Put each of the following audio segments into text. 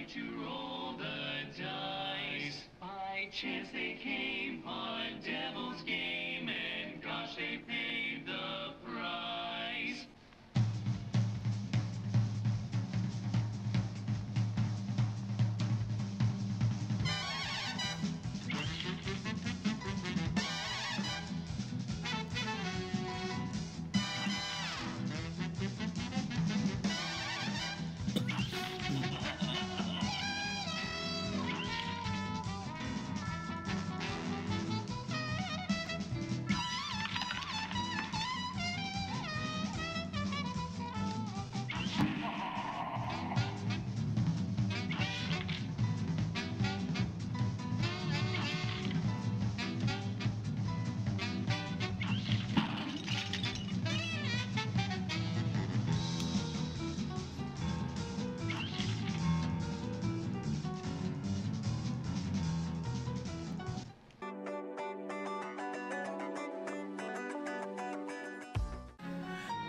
like to roll the dice. By chance they came on Devil's Game, and gosh, they paid the price.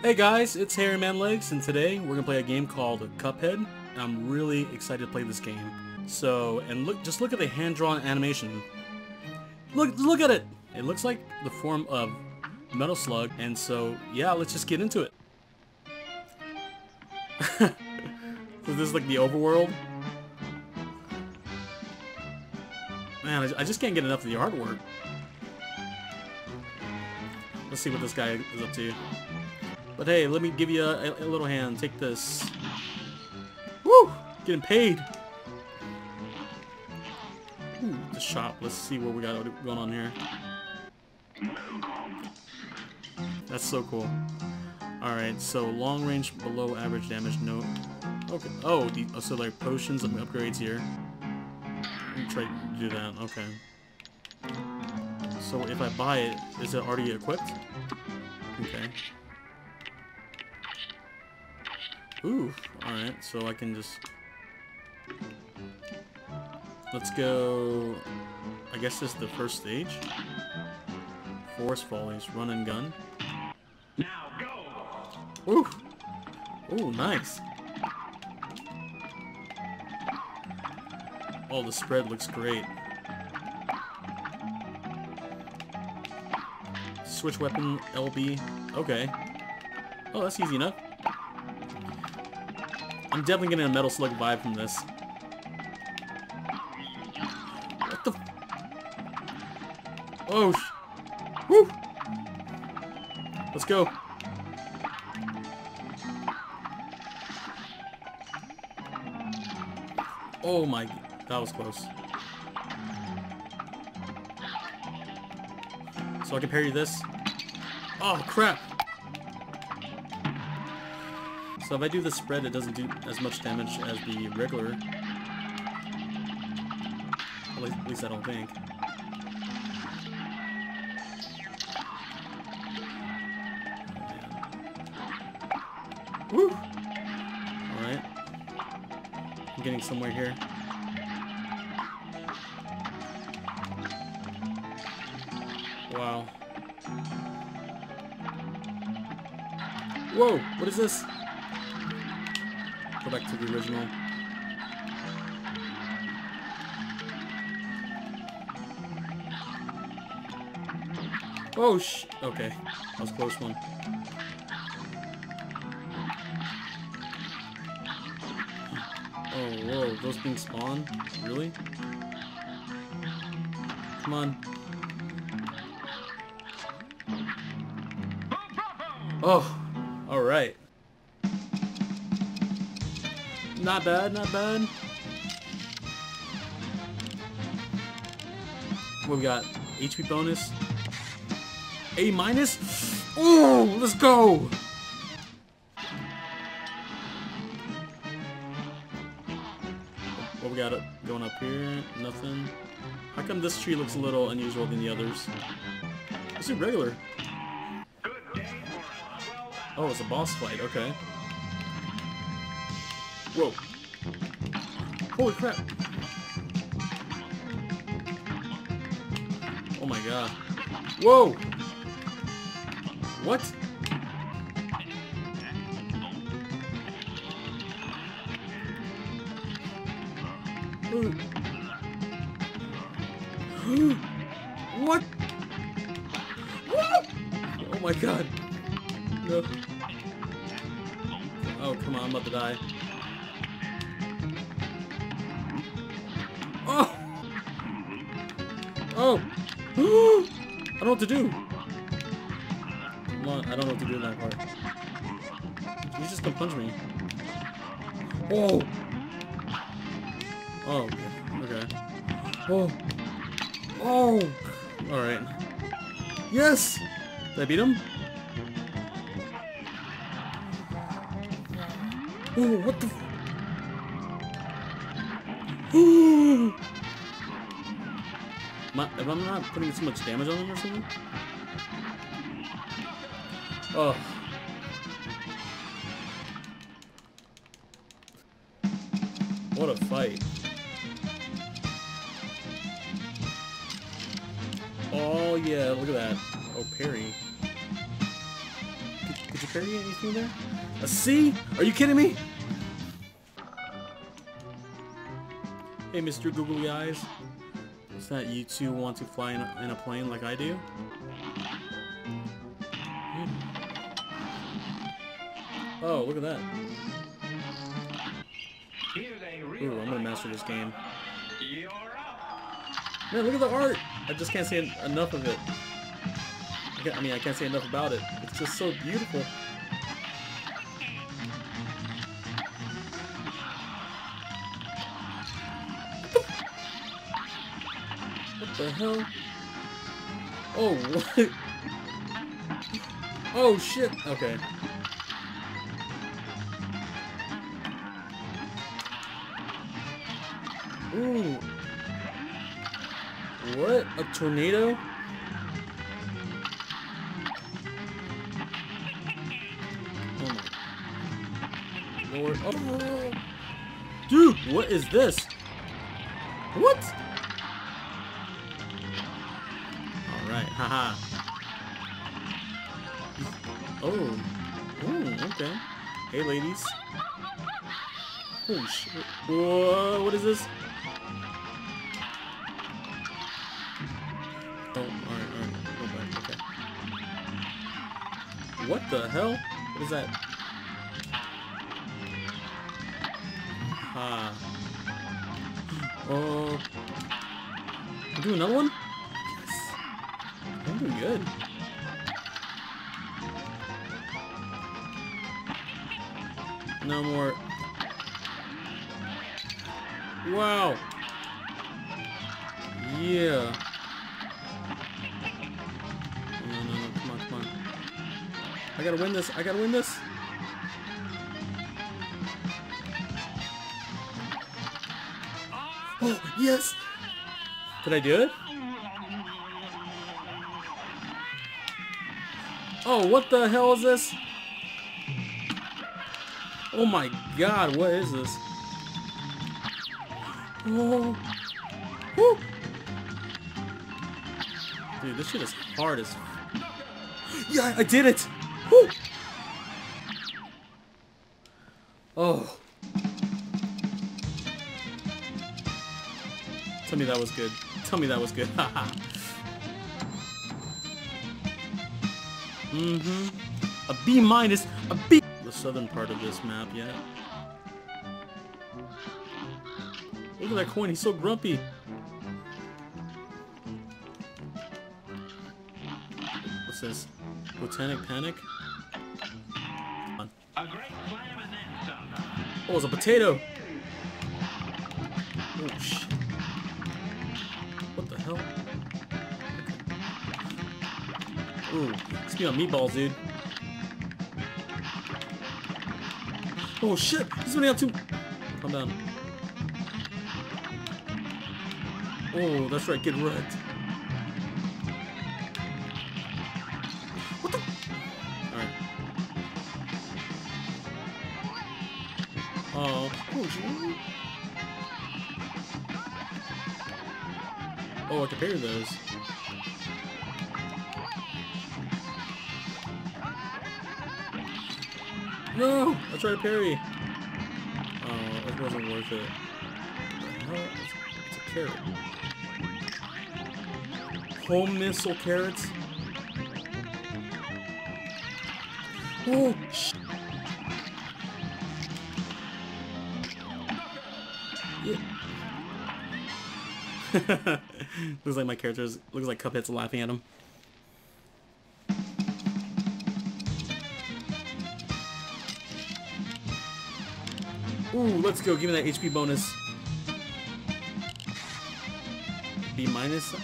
Hey guys, it's Hairy Man Legs, and today we're gonna play a game called Cuphead. I'm really excited to play this game. So, and look at the hand-drawn animation. Look at it. It looks like the form of Metal Slug, and so yeah, let's just get into it. So this is like the overworld. Man, I just can't get enough of the artwork. Let's see what this guy is up to. But hey, let me give you a little hand. Take this. Woo! Getting paid. Ooh, the shop. Let's see what we got going on here. That's so cool. Alright, so long range, below average damage. No. Okay. Oh, so like potions and upgrades here. Let me try to do that. Okay. So if I buy it, is it already equipped? Okay. Ooh, alright, so I can just... Let's go... I guess this is the first stage. Forest Follies, run and gun. Now go! Ooh! Ooh, nice! Oh, the spread looks great. Switch weapon, LB. Okay. Oh, that's easy enough. I'm definitely getting a Metal Slug vibe from this. What the? Oh, woo! Let's go. Oh my, that was close. So I can parry this. Oh crap! So if I do the spread, it doesn't do as much damage as the regular. At least I don't think. Yeah. Woo! Alright. I'm getting somewhere here. Wow. Whoa! What is this? Go back to the original. Oh okay, that was a close one. Oh whoa, those things spawn? Really? Come on. Oh, all right. Not bad, not bad. What we got? HP bonus. A minus? Ooh, let's go! What we got going up here? Nothing. How come this tree looks a little unusual than the others? It's a regular. Oh, it's a boss fight, okay. Whoa. Holy crap. Oh my god. Whoa! What? What? What? Oh my god. No. Oh, come on, I'm about to die. Oh! Oh! I don't know what to do. Come on, I don't know what to do in that part. You just gonna punch me. Whoa! Oh, okay. Oh. Oh! Alright. Yes! Did I beat him? Oh, what the f- Ooh! If I'm not putting so much damage on him or something? Oh. What a fight. Oh yeah, look at that. Oh, parry. Could you parry anything there? A C? Are you kidding me? Hey, Mr. Googly Eyes. It's not you two want to fly in a plane like I do? Oh, look at that. Ooh, I'm gonna master this game. Man, look at the art! I just can't say enough of it. I mean, I can't say enough about it. It's just so beautiful. What the hell? Oh, what? Oh, shit! Okay. Ooh. What? A tornado? Oh my lord. Oh. Dude, what is this? What? Alright, haha. Oh. Oh, okay. Hey, ladies. Oh, shit. Whoa, what is this? Oh, alright, go back, okay. What the hell? What is that? Ha. Oh. Do another one? Yes. I'm doing good. No more. Wow. Yeah. I gotta win this, I gotta win this! Oh, yes! Did I do it? Oh, what the hell is this? Oh my god, what is this? Whoa! Woo! Dude, this shit is hard as... Yeah, I did it! Woo! Oh. Tell me that was good. Tell me that was good. A B minus, a B. The southern part of this map, yeah. Look at that coin, he's so grumpy. What's this? Botanic panic? Oh, it's a potato! Oh, shit. What the hell? Ooh, speaking of meatballs, dude. Oh, shit! He's running out too! Calm down. Oh, that's right, get wrecked. What the? Alright. Oh. Oh, I can pair those. No! I tried to parry. Oh, it wasn't worth it. It's a carrot. Home missile carrots. Oh, shit. Yeah. Looks like my character's... Looks like Cuphead's laughing at him. Ooh, let's go. Give me that HP bonus. B minus?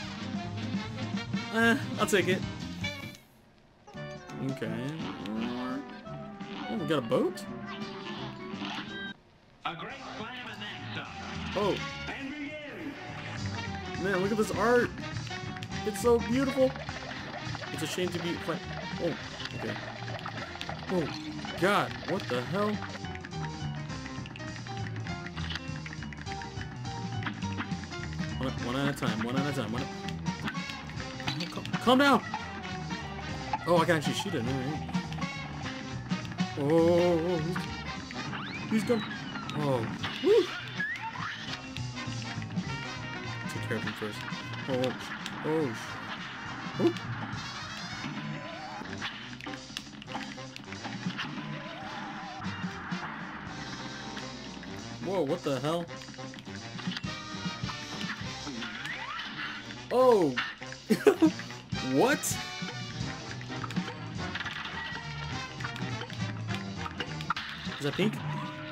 I'll take it. Okay. Oh, we got a boat? A great slam and that stuff. Oh. And begin. Man, look at this art. It's so beautiful. It's a shame to be... Oh, okay. Oh, God. What the hell? One at a time, one at a time, one at a time. Calm down! Oh, I can actually shoot it. Alright. Oh, he's gone. Oh, woo! Take care of him first. Oh, oh, oh. Whoa, what the hell? Oh! What? Is that pink?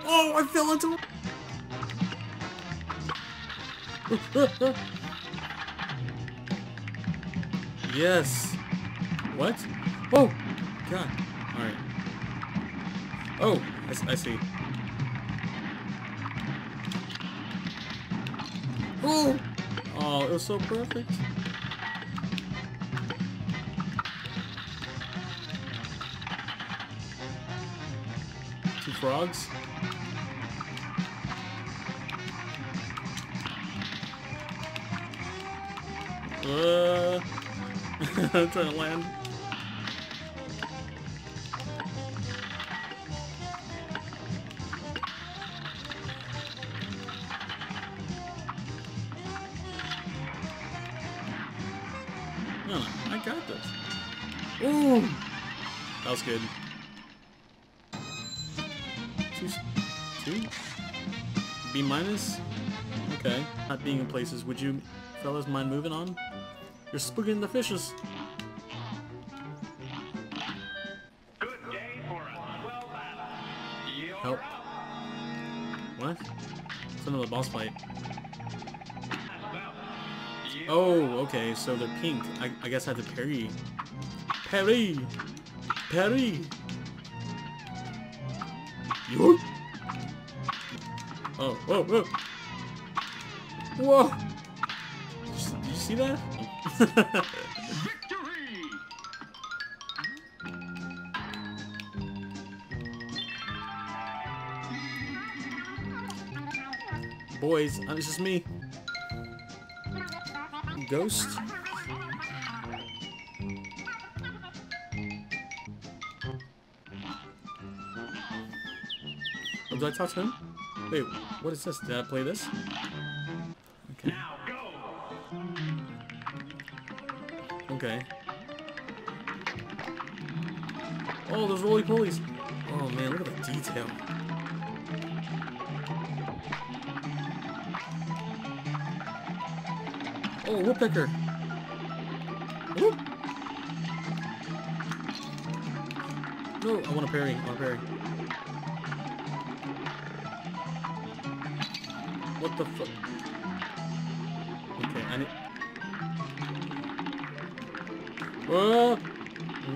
Oh, I fell into it! Yes! What? Oh! God. Alright. Oh! I see. Oh! Oh, it was so perfect. Two frogs. I'm trying to land. I got this. Ooh! That was good. Two? B minus? Okay. Not being in places, would you fellas mind moving on? You're spooking the fishes. Good day for us. Well battled. Help. What? It's another boss fight. Oh, okay, so they're pink. I guess I have to parry. Parry! Parry! Yo! Oh, whoa, whoa! Whoa! Did you see that? Victory! Boys, it's just me. Ghost? Oh, did I talk to him? Wait, what is this? Did I play this? Okay. Now go. Okay. Oh, those roly-polies. Oh man, look at the detail. Oh, woodpecker! Whoop. No, I want to parry. I want to parry. What the fuck? Okay, I need.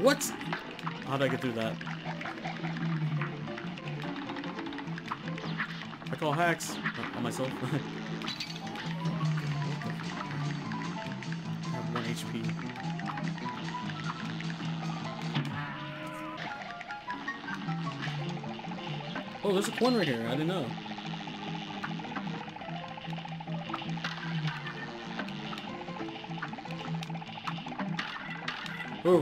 What? How did I get through that? I call hacks on myself. HP. Oh, there's a coin right here. I didn't know. Whoa.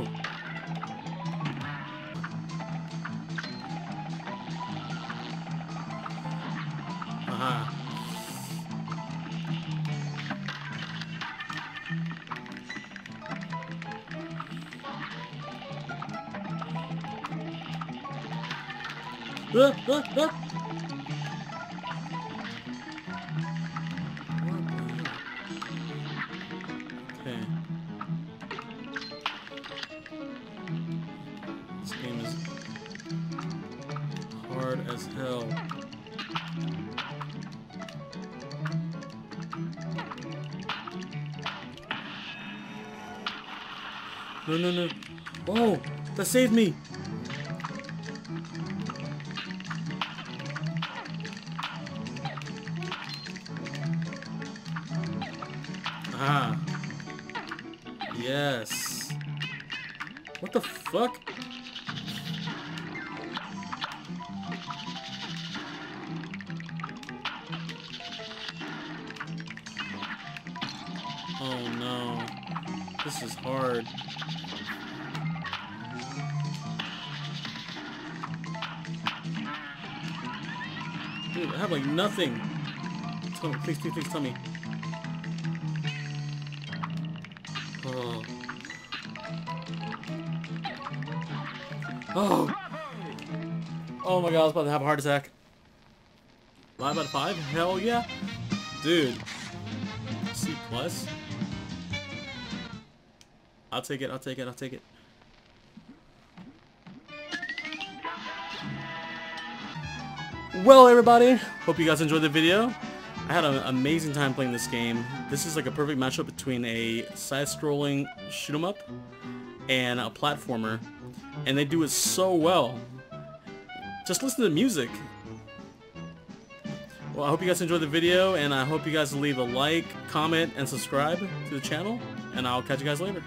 Aha. Okay. This game is hard as hell. No, no, no. Oh, that saved me. Ah. Yes. What the fuck? Oh no. This is hard. Dude, I have like nothing. Tell me, please, please, please tell me. Oh. Oh. Oh my god, I was about to have a heart attack. Live out of 5? Hell yeah. Dude. C plus? I'll take it, I'll take it, I'll take it. Well, everybody, hope you guys enjoyed the video. I had an amazing time playing this game. This is like a perfect matchup between a side-scrolling shoot 'em up and a platformer, and they do it so well. Just listen to the music. Well, I hope you guys enjoyed the video, and I hope you guys leave a like, comment, and subscribe to the channel, and I'll catch you guys later.